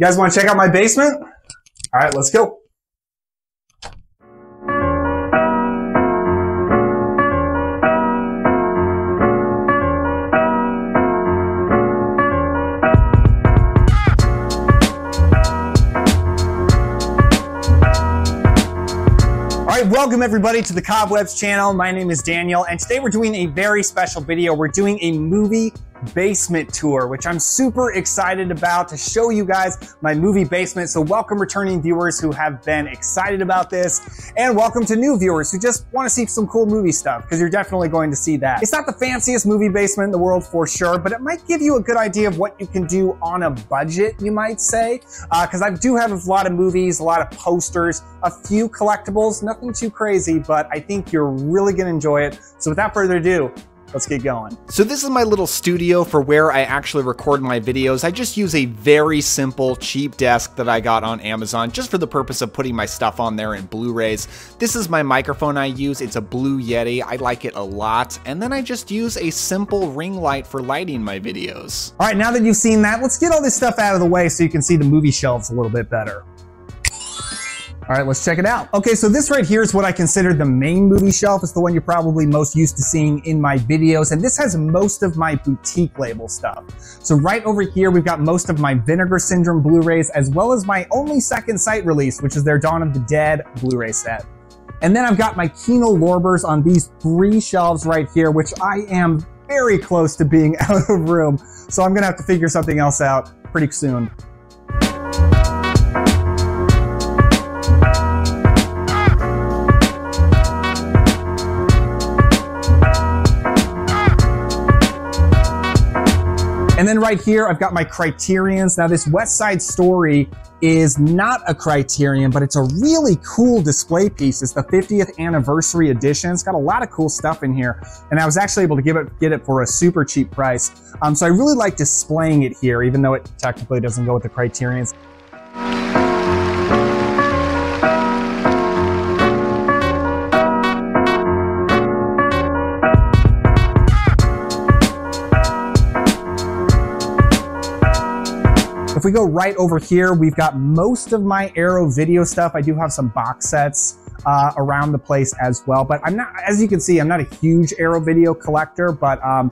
You guys want to check out my basement? All right, let's go. Welcome everybody to the Cobwebs channel. My name is Daniel and today we're doing a very special video. We're doing a movie basement tour, which I'm super excited about to show you guys my movie basement. So welcome returning viewers who have been excited about this, and welcome to new viewers who just want to see some cool movie stuff, because you're definitely going to see that. It's not the fanciest movie basement in the world for sure, but it might give you a good idea of what you can do on a budget, you might say, because I do have a lot of movies, a lot of posters, a few collectibles, nothing too crazy, but I think you're really gonna enjoy it. So without further ado, let's get going. So this is my little studio for where I actually record my videos. I just use a very simple, cheap desk that I got on Amazon just for the purpose of putting my stuff on there in Blu-rays. This is my microphone I use. It's a Blue Yeti. I like it a lot. And then I just use a simple ring light for lighting my videos. All right, now that you've seen that, let's get all this stuff out of the way so you can see the movie shelves a little bit better. All right, let's check it out. Okay, so this right here is what I consider the main movie shelf. It's the one you're probably most used to seeing in my videos, and this has most of my boutique label stuff. So right over here, we've got most of my Vinegar Syndrome Blu-rays, as well as my only Second Sight release, which is their Dawn of the Dead Blu-ray set. And then I've got my Kino Lorbers on these three shelves right here, which I am very close to being out of room. So I'm gonna have to figure something else out pretty soon. And then right here, I've got my Criterions. Now this West Side Story is not a Criterion, but it's a really cool display piece. It's the 50th anniversary edition. It's got a lot of cool stuff in here. And I was actually able to get it for a super cheap price. So I really like displaying it here, even though it technically doesn't go with the Criterions. If we go right over here, we've got most of my Arrow Video stuff. I do have some box sets around the place as well, but I'm not, as you can see, I'm not a huge Arrow Video collector, but I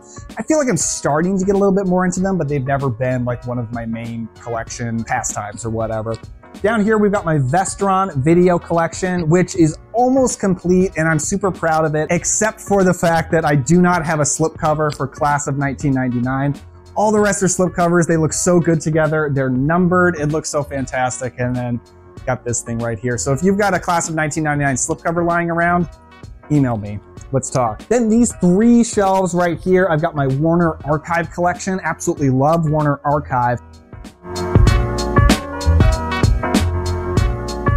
feel like I'm starting to get a little bit more into them, but they've never been like one of my main collection pastimes or whatever. Down here, we've got my Vestron video collection, which is almost complete, and I'm super proud of it, except for the fact that I do not have a slipcover for Class of 1999. All the rest are slipcovers. They look so good together. They're numbered. It looks so fantastic. And then got this thing right here. So if you've got a Class of 1999 slipcover lying around, email me. Let's talk. Then these three shelves right here, I've got my Warner Archive collection. Absolutely love Warner Archive.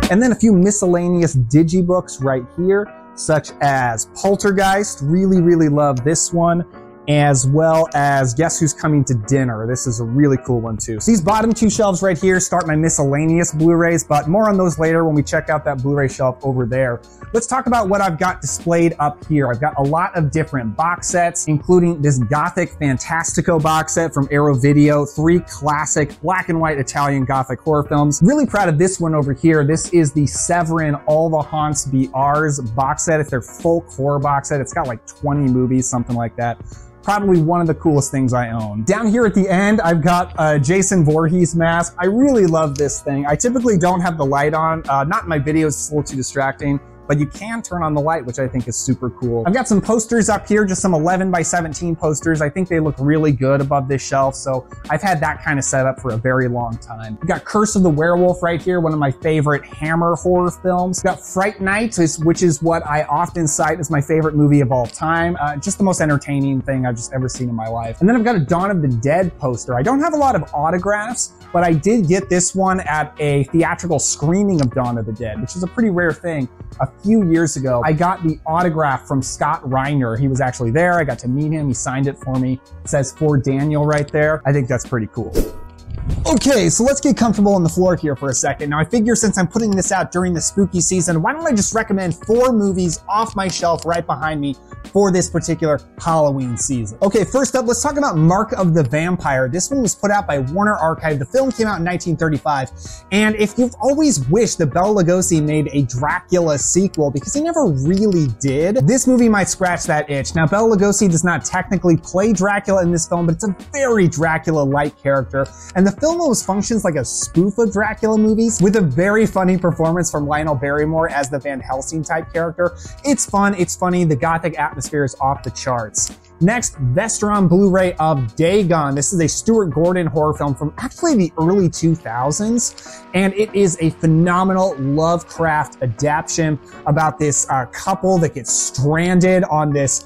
And then a few miscellaneous digibooks right here, such as Poltergeist. Really, really love this one. As well as Guess Who's Coming to Dinner. This is a really cool one too. So these bottom two shelves right here start my miscellaneous Blu-rays, but more on those later when we check out that Blu-ray shelf over there. Let's talk about what I've got displayed up here. I've got a lot of different box sets, including this Gothic Fantastico box set from Aero Video, three classic black and white Italian Gothic horror films. Really proud of this one over here. This is the Severin All the Haunts BRs box set. It's their folk horror box set. It's got like 20 movies, something like that. Probably one of the coolest things I own. Down here at the end, I've got a Jason Voorhees mask. I really love this thing. I typically don't have the light on, not in my videos, it's a little too distracting, but you can turn on the light, which I think is super cool. I've got some posters up here, just some 11 by 17 posters. I think they look really good above this shelf, so I've had that kind of set up for a very long time. We've got Curse of the Werewolf right here, one of my favorite Hammer horror films. We've got Fright Night, which is what I often cite as my favorite movie of all time. Just the most entertaining thing I've just ever seen in my life. And then I've got a Dawn of the Dead poster. I don't have a lot of autographs, but I did get this one at a theatrical screening of Dawn of the Dead, which is a pretty rare thing. A few years ago, I got the autograph from Scott Reiner. He was actually there. I got to meet him. He signed it for me. It says, "For Daniel," right there. I think that's pretty cool. Okay, so let's get comfortable on the floor here for a second. Now I figure since I'm putting this out during the spooky season, why don't I just recommend 4 movies off my shelf right behind me for this particular Halloween season. Okay, first up, let's talk about Mark of the Vampire. This one was put out by Warner Archive. The film came out in 1935. And if you've always wished that Bela Lugosi made a Dracula sequel, because he never really did, this movie might scratch that itch. Now, Bela Lugosi does not technically play Dracula in this film, but it's a very Dracula-like character. And the film almost functions like a spoof of Dracula movies with a very funny performance from Lionel Barrymore as the Van Helsing type character. It's fun, it's funny, the gothic atmosphere is off the charts. Next, Vestron Blu-ray of Dagon. This is a Stuart Gordon horror film from actually the early 2000s, and it is a phenomenal Lovecraft adaptation about this couple that gets stranded on this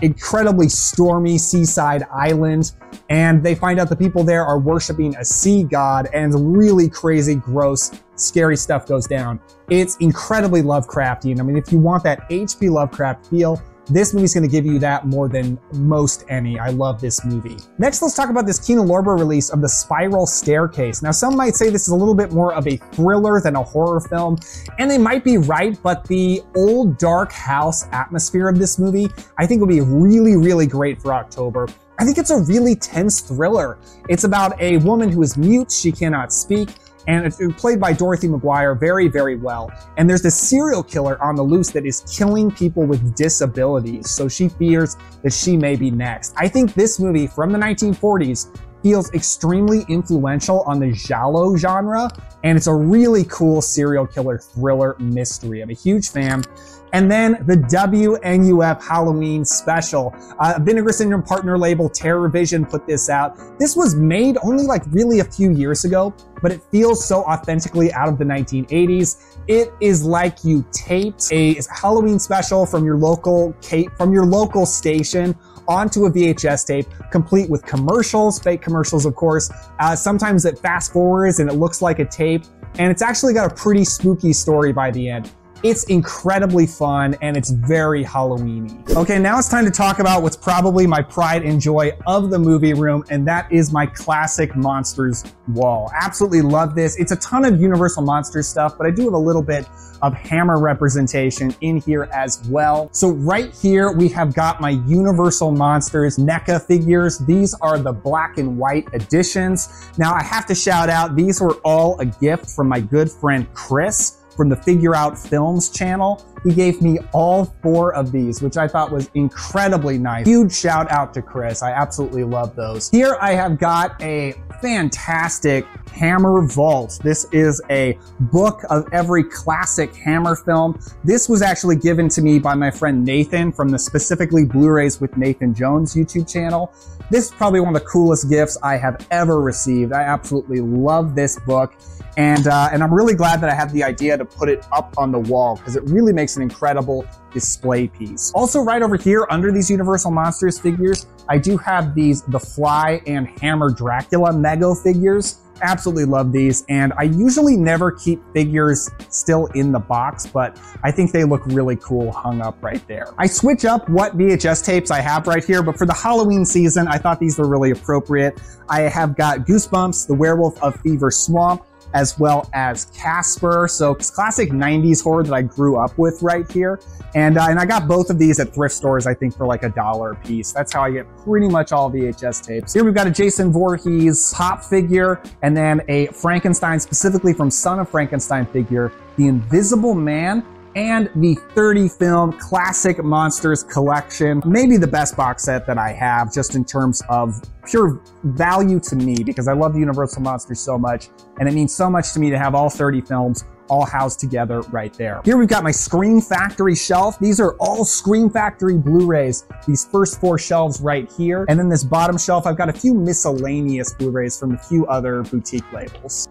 incredibly stormy seaside island, and they find out the people there are worshiping a sea god, and really crazy, gross, scary stuff goes down. It's incredibly Lovecraftian. I mean, if you want that H.P. Lovecraft feel, this movie's gonna give you that more than most any. I love this movie. Next, let's talk about this Kino Lorber release of The Spiral Staircase. Now, some might say this is a little bit more of a thriller than a horror film, and they might be right, but the old dark house atmosphere of this movie, I think, will be really, really great for October. I think it's a really tense thriller. It's about a woman who is mute, she cannot speak, and it's played by Dorothy McGuire very, very well. And there's this serial killer on the loose that is killing people with disabilities, so she fears that she may be next. I think this movie from the 1940s feels extremely influential on the giallo genre, and it's a really cool serial killer thriller mystery. I'm a huge fan. And then the WNUF Halloween special. Vinegar Syndrome partner label Terror Vision put this out. This was made only like really a few years ago, but it feels so authentically out of the 1980s. It is like you taped a Halloween special from your local station onto a VHS tape, complete with commercials, fake commercials, of course. Sometimes it fast forwards and it looks like a tape, and it's actually got a pretty spooky story by the end. It's incredibly fun, and it's very Halloween-y. Okay, now it's time to talk about what's probably my pride and joy of the movie room, and that is my classic monsters wall. Absolutely love this. It's a ton of Universal Monster stuff, but I do have a little bit of Hammer representation in here as well. So right here, we have got my Universal Monsters NECA figures. These are the black and white editions. Now, I have to shout out, these were all a gift from my good friend, Chris, from the Figure Out Films channel. He gave me all 4 of these, which I thought was incredibly nice. Huge shout out to Chris. I absolutely love those. Here I have got a fantastic Hammer vault. This is a book of every classic Hammer film. This was actually given to me by my friend Nathan from the Specifically Blu-rays with Nathan Jones YouTube channel. This is probably one of the coolest gifts I have ever received. I absolutely love this book. And I'm really glad that I had the idea to put it up on the wall, because it really makes an incredible display piece. Also, right over here under these Universal Monsters figures, I do have these The Fly and Hammer Dracula Mego figures. Absolutely love these, and I usually never keep figures still in the box, but I think they look really cool hung up right there. I switch up what VHS tapes I have right here, but for the Halloween season, I thought these were really appropriate. I have got Goosebumps, The Werewolf of Fever Swamp, as well as Casper. So it's classic 90s horror that I grew up with right here. And I got both of these at thrift stores, I think, for like $1 a piece. That's how I get pretty much all VHS tapes. Here we've got a Jason Voorhees pop figure, and then a Frankenstein, specifically from Son of Frankenstein figure, The Invisible Man, and the 30-film Classic Monsters Collection. Maybe the best box set that I have, just in terms of pure value to me, because I love Universal Monsters so much, and it means so much to me to have all 30 films all housed together right there. Here we've got my Scream Factory shelf. These are all Scream Factory Blu-rays, these first 4 shelves right here. And then this bottom shelf, I've got a few miscellaneous Blu-rays from a few other boutique labels.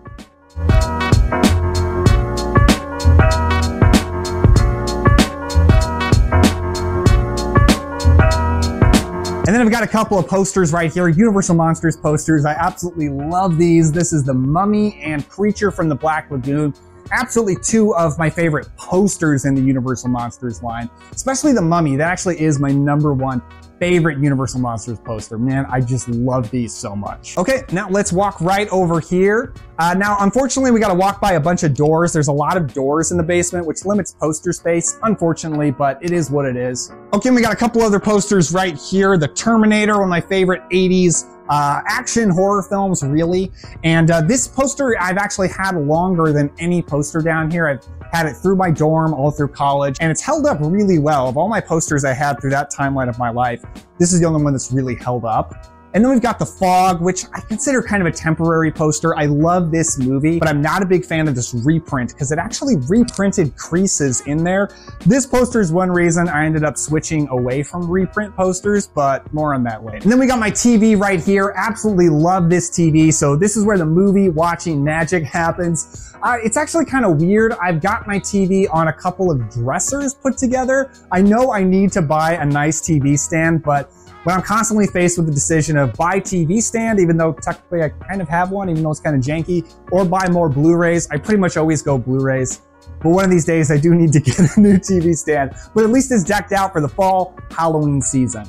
And then I've got a couple of posters right here, Universal Monsters posters. I absolutely love these. This is The Mummy and Creature from the Black Lagoon. absolutely two of my favorite posters in the Universal Monsters line, especially The Mummy. That actually is my #1 favorite Universal Monsters poster. Man, I just love these so much. Okay, now let's walk right over here. Now, unfortunately, we gotta walk by a bunch of doors. There's a lot of doors in the basement, which limits poster space, unfortunately, but it is what it is. Okay, and we got a couple other posters right here. The Terminator, one of my favorite 80s action horror films, really. And this poster I've actually had longer than any poster down here. I've had it through my dorm, all through college, and it's held up really well. Of all my posters I had through that timeline of my life, this is the only one that's really held up. And then we've got The Fog, which I consider kind of a temporary poster. I love this movie, but I'm not a big fan of this reprint because it actually reprinted creases in there. This poster is one reason I ended up switching away from reprint posters, but more on that later. And then we got my TV right here. Absolutely love this TV. So this is where the movie watching magic happens. It's actually kind of weird. I've got my TV on a couple of dressers put together. I know I need to buy a nice TV stand, but when I'm constantly faced with the decision of buy TV stand, even though technically I kind of have one, even though it's kind of janky, or buy more Blu-rays, I pretty much always go Blu-rays. But one of these days I do need to get a new TV stand, but at least it's decked out for the fall Halloween season.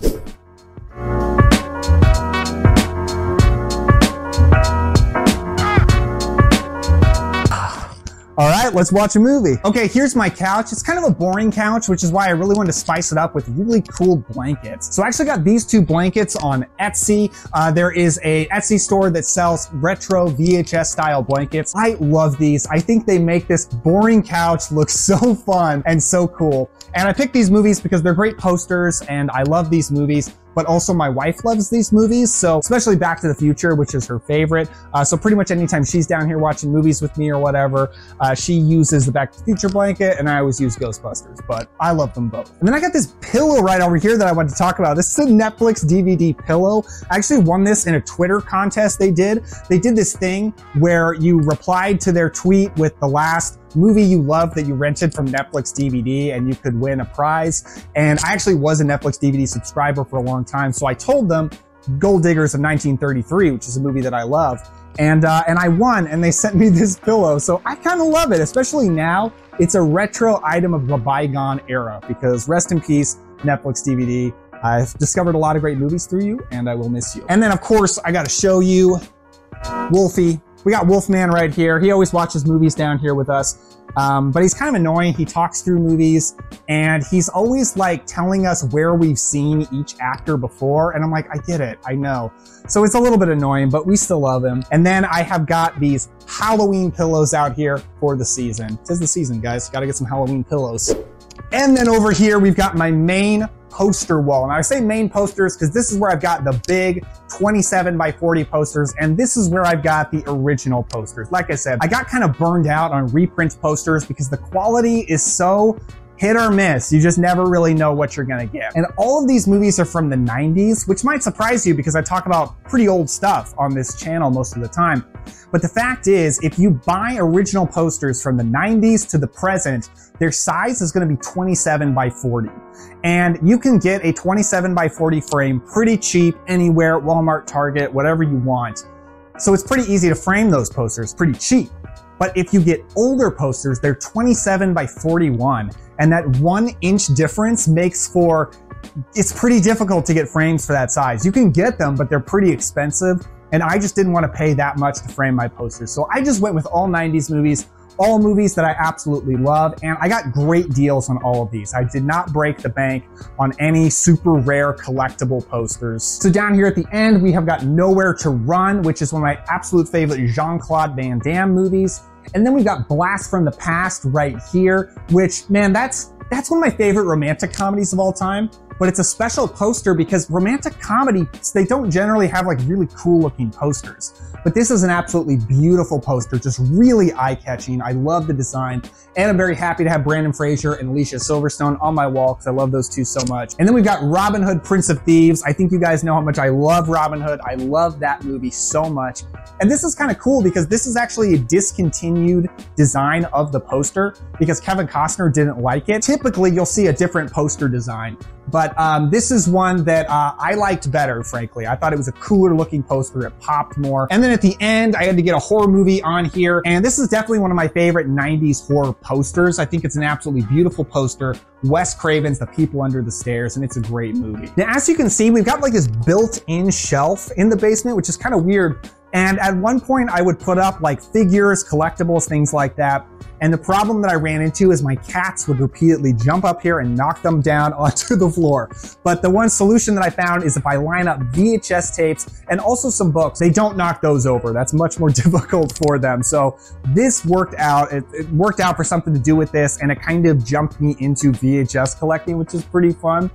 All right, let's watch a movie. Okay, here's my couch. It's kind of a boring couch, which is why I really wanted to spice it up with really cool blankets. So I actually got these two blankets on Etsy. There is a Etsy store that sells retro VHS style blankets. I love these. I think they make this boring couch look so fun and so cool. And I picked these movies because they're great posters and I love these movies. But also my wife loves these movies, so especially Back to the Future, which is her favorite. So pretty much anytime she's down here watching movies with me or whatever, she uses the Back to the Future blanket, and I always use Ghostbusters, but I love them both. And then I got this pillow right over here that I wanted to talk about. This is a Netflix DVD pillow. I actually won this in a Twitter contest they did. They did this thing where you replied to their tweet with the last movie you loved that you rented from Netflix DVD, and you could win a prize. And I actually was a Netflix DVD subscriber for a long time, so I told them Gold Diggers of 1933, which is a movie that I love, and I won, and they sent me this pillow. So I kind of love it, especially now. It's a retro item of the bygone era, because rest in peace, Netflix DVD. I've discovered a lot of great movies through you, and I will miss you. And then, of course, I gotta show you Wolfie. We got Wolfman right here. He always watches movies down here with us, but he's kind of annoying. He talks through movies, and he's always like telling us where we've seen each actor before, and I'm like, I get it, I know. So it's a little bit annoying, but we still love him. And then I have got these Halloween pillows out here for the season. It is the season, guys. Gotta get some Halloween pillows. And then over here, we've got my main poster wall. And I say main posters because this is where I've got the big 27x40 posters, and this is where I've got the original posters. Like I said, I got kind of burned out on reprint posters because the quality is so hit or miss. You just never really know what you're gonna get. And all of these movies are from the 90s, which might surprise you because I talk about pretty old stuff on this channel most of the time. But the fact is, if you buy original posters from the 90s to the present, their size is gonna be 27x40. And you can get a 27x40 frame pretty cheap anywhere, Walmart, Target, whatever you want. So it's pretty easy to frame those posters, pretty cheap. But if you get older posters, they're 27x41. And that 1 inch difference makes for, it's pretty difficult to get frames for that size. You can get them, but they're pretty expensive. And I just didn't want to pay that much to frame my posters. So I just went with all 90s movies, all movies that I absolutely love. And I got great deals on all of these. I did not break the bank on any super rare collectible posters. So down here at the end, we have got Nowhere to Run, which is one of my absolute favorite Jean-Claude Van Damme movies. And then we've got Blast from the Past right here, which, man, that's one of my favorite romantic comedies of all time. But it's a special poster because romantic comedies, they don't generally have like really cool looking posters. But this is an absolutely beautiful poster, just really eye-catching. I love the design, and I'm very happy to have Brandon Fraser and Alicia Silverstone on my wall because I love those two so much. And then we've got Robin Hood, Prince of Thieves. I think you guys know how much I love Robin Hood. I love that movie so much. And this is kind of cool because this is actually a discontinued design of the poster because Kevin Costner didn't like it. Typically, you'll see a different poster design, but But this is one that I liked better, frankly. I thought it was a cooler looking poster. It popped more. And then at the end, I had to get a horror movie on here. And this is definitely one of my favorite 90s horror posters. I think it's an absolutely beautiful poster. Wes Craven's The People Under the Stairs, and it's a great movie. Now, as you can see, we've got like this built-in shelf in the basement, which is kind of weird. And at one point I would put up like figures, collectibles, things like that. And the problem that I ran into is my cats would repeatedly jump up here and knock them down onto the floor. But the one solution that I found is if I line up VHS tapes and also some books, they don't knock those over. That's much more difficult for them. So this worked out. It worked out for something to do with this, and it kind of jumped me into VHS collecting, which is pretty fun.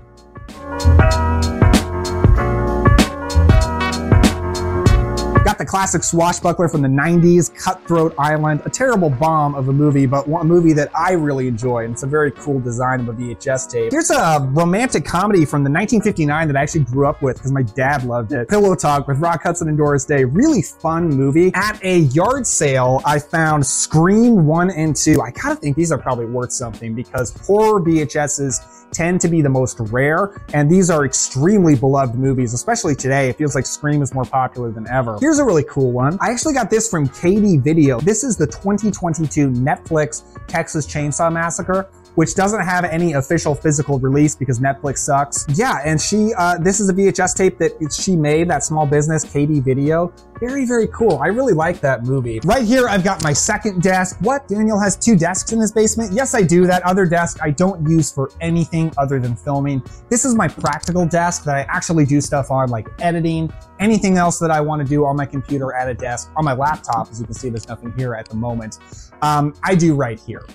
The classic swashbuckler from the 90s, Cutthroat Island, a terrible bomb of a movie, but a movie that I really enjoy, and it's a very cool design of a VHS tape. Here's a romantic comedy from the 1959 that I actually grew up with because my dad loved it. Pillow Talk with Rock Hudson and Doris Day. Really fun movie. At a yard sale, I found Scream 1 and 2. I gotta think these are probably worth something because horror VHSs tend to be the most rare, and these are extremely beloved movies, especially today. It feels like Scream is more popular than ever. Here's a really cool one. I actually got this from KD Video. This is the 2022 Netflix Texas Chainsaw Massacre, which doesn't have any official physical release because Netflix sucks. Yeah, and she, this is a VHS tape that she made, that small business, KD Video. Very, very cool. I really like that movie. Right here, I've got my second desk. What? Daniel has two desks in his basement? Yes, I do. That other desk I don't use for anything other than filming. This is my practical desk that I actually do stuff on, like editing, anything else that I want to do on my computer at a desk, on my laptop. As you can see, there's nothing here at the moment. I do right here.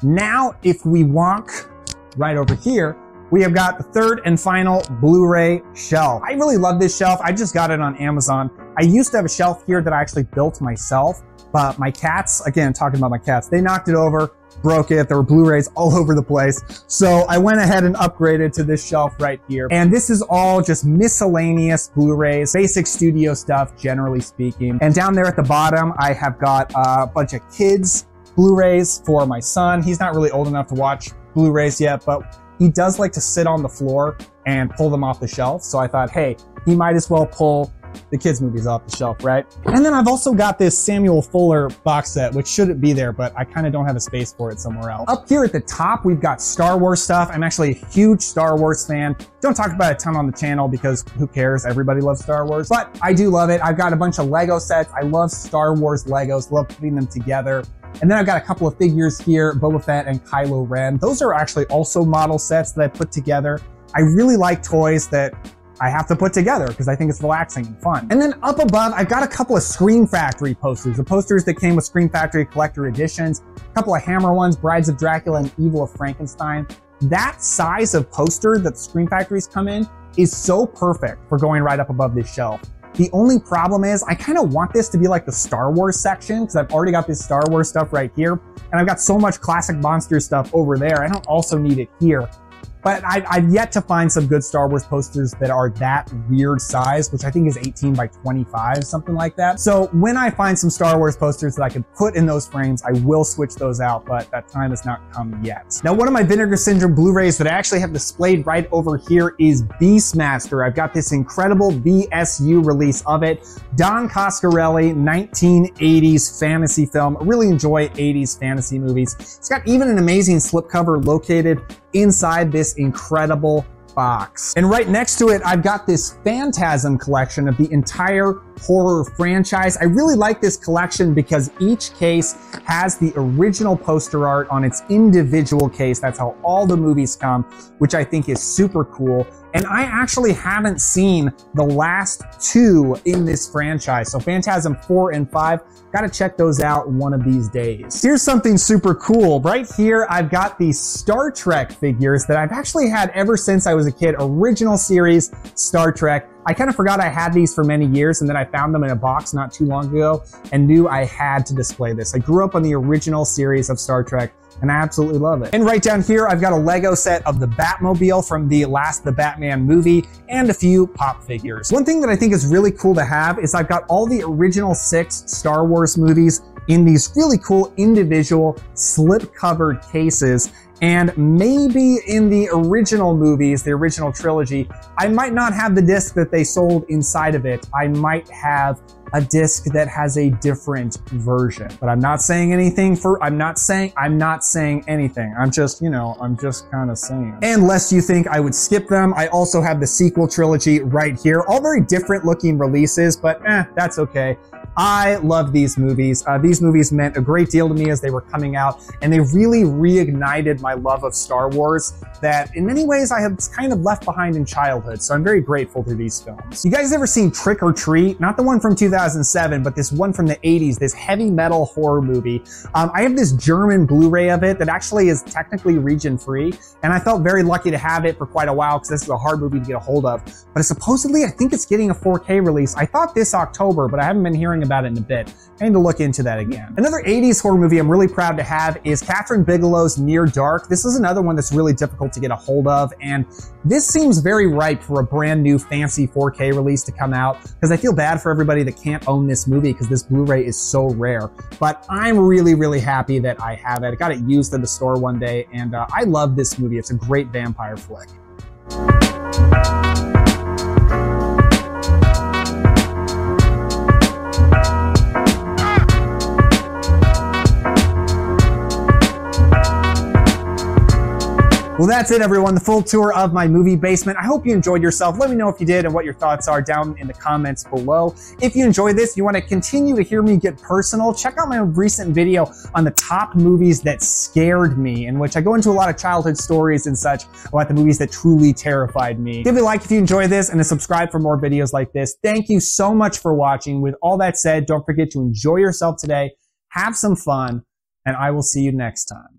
Now, if we walk right over here, we have got the third and final Blu-ray shelf. I really love this shelf. I just got it on Amazon. I used to have a shelf here that I actually built myself, but my cats, again, talking about my cats, they knocked it over, broke it. There were Blu-rays all over the place. So I went ahead and upgraded to this shelf right here. And this is all just miscellaneous Blu-rays, basic studio stuff, generally speaking. And down there at the bottom, I have got a bunch of kids' Blu-rays for my son. He's not really old enough to watch Blu-rays yet, but he does like to sit on the floor and pull them off the shelf. So I thought, hey, he might as well pull the kids' movies off the shelf, right? And then I've also got this Samuel Fuller box set, which shouldn't be there, but I kind of don't have a space for it somewhere else. Up here at the top, we've got Star Wars stuff. I'm actually a huge Star Wars fan. Don't talk about it a ton on the channel because who cares? Everybody loves Star Wars, but I do love it. I've got a bunch of Lego sets. I love Star Wars Legos, love putting them together. And then I've got a couple of figures here, Boba Fett and Kylo Ren. Those are actually also model sets that I put together. I really like toys that I have to put together because I think it's relaxing and fun. And then up above, I've got a couple of Scream Factory posters, the posters that came with Scream Factory collector editions, a couple of Hammer ones, Brides of Dracula and Evil of Frankenstein. That size of poster that Scream Factories come in is so perfect for going right up above this shelf. The only problem is I kind of want this to be like the Star Wars section because I've already got this Star Wars stuff right here, and I've got so much classic monster stuff over there. I don't also need it here. But I've yet to find some good Star Wars posters that are that weird size, which I think is 18 by 25, something like that. So when I find some Star Wars posters that I can put in those frames, I will switch those out, but that time has not come yet. Now, one of my Vinegar Syndrome Blu-rays that I actually have displayed right over here is Beastmaster. I've got this incredible VSU release of it. Don Coscarelli, 1980s fantasy film. I really enjoy 80s fantasy movies. It's got even an amazing slipcover located inside this incredible box. And right next to it, I've got this Phantasm collection of the entire horror franchise. I really like this collection because each case has the original poster art on its individual case. That's how all the movies come, which I think is super cool. And I actually haven't seen the last two in this franchise. So Phantasm 4 and 5, gotta check those out one of these days. Here's something super cool. Right here, I've got these Star Trek figures that I've actually had ever since I was a kid, original series Star Trek. I kind of forgot I had these for many years, and then I found them in a box not too long ago and knew I had to display this. I grew up on the original series of Star Trek, and I absolutely love it. And right down here, I've got a Lego set of the Batmobile from the last The Batman movie and a few pop figures. One thing that I think is really cool to have is I've got all the original 6 Star Wars movies in these really cool individual slip-covered cases. And maybe in the original movies, the original trilogy, I might not have the disc that they sold inside of it. I might have a disc that has a different version, but I'm not saying anything for, I'm not saying anything. I'm just, you know, I'm just kind of saying. Unless you think I would skip them, I also have the sequel trilogy right here. All very different looking releases, but that's okay. I love these movies. These movies meant a great deal to me as they were coming out, and they really reignited my love of Star Wars that in many ways I had kind of left behind in childhood, so I'm very grateful to these films. You guys ever seen Trick or Treat? Not the one from 2007, but this one from the 80s, this heavy metal horror movie. I have this German Blu-ray of it that actually is technically region-free, and I felt very lucky to have it for quite a while because this is a hard movie to get a hold of. But supposedly, I think it's getting a 4K release. I thought this October, but I haven't been hearing about it in a bit. I need to look into that again. Another 80s horror movie I'm really proud to have is Catherine Bigelow's Near Dark. This is another one that's really difficult to get a hold of, and this seems very ripe for a brand new fancy 4K release to come out, because I feel bad for everybody that can't own this movie because this Blu-ray is so rare. But I'm really, really happy that I have it. I got it used in the store one day, and I love this movie. It's a great vampire flick. Well, that's it, everyone. The full tour of my movie basement. I hope you enjoyed yourself. Let me know if you did and what your thoughts are down in the comments below. If you enjoy this, you want to continue to hear me get personal, check out my recent video on the top movies that scared me, in which I go into a lot of childhood stories and such about the movies that truly terrified me. Give me a like if you enjoy this, and subscribe for more videos like this. Thank you so much for watching. With all that said, don't forget to enjoy yourself today. Have some fun, and I will see you next time.